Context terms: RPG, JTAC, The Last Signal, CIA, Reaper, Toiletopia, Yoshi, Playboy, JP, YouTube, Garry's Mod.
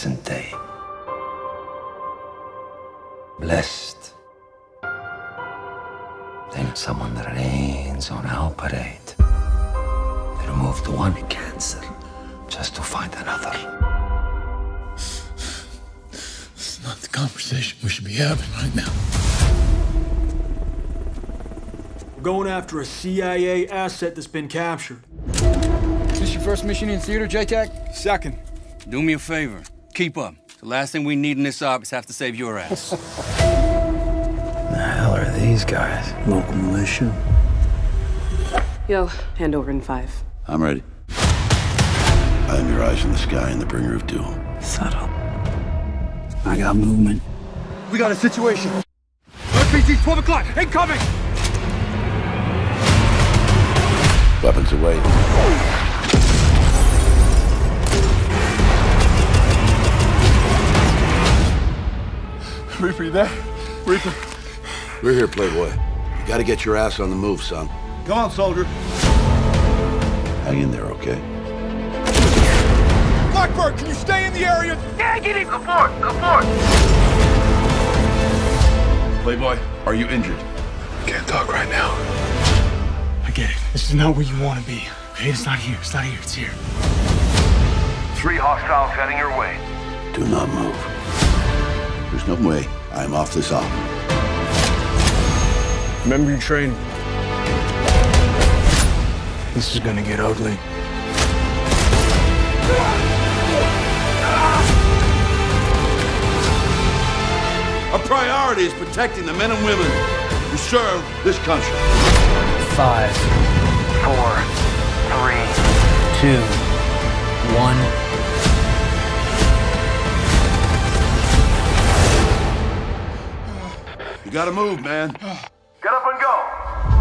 present day. Blessed. Then someone rains on our parade. They removed one cancer just to find another. This is not the conversation we should be having right now. We're going after a CIA asset that's been captured. Is this your first mission in theater, JTAC? Second. Do me a favor. Keep up. The last thing we need in this op is have to save your ass. The hell are these guys? Local militia. Yo, hand over in 5. I'm ready. I am your eyes in the sky in the bringer of doom. Subtle. I got movement. We got a situation. RPG, 12 o'clock, incoming! Weapons away. Reaper, you there? Reaper. We're here, Playboy. You gotta get your ass on the move, son. Come on, soldier. Hang in there, okay? Blackbird, can you stay in the area? Negative! Go forth! Go forth! Playboy, are you injured? Can't talk right now. I get it. This is not where you want to be. Okay, it's not here. It's not here. It's here. 3 hostiles heading your way. Do not move. There's no way I'm off this op. Remember your training. This is gonna get ugly. Our priority is protecting the men and women who serve this country. 5, 4, 3, 2, 1. You gotta move, man. Get up and go.